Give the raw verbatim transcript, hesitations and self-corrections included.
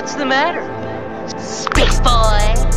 What's the matter? Space boy!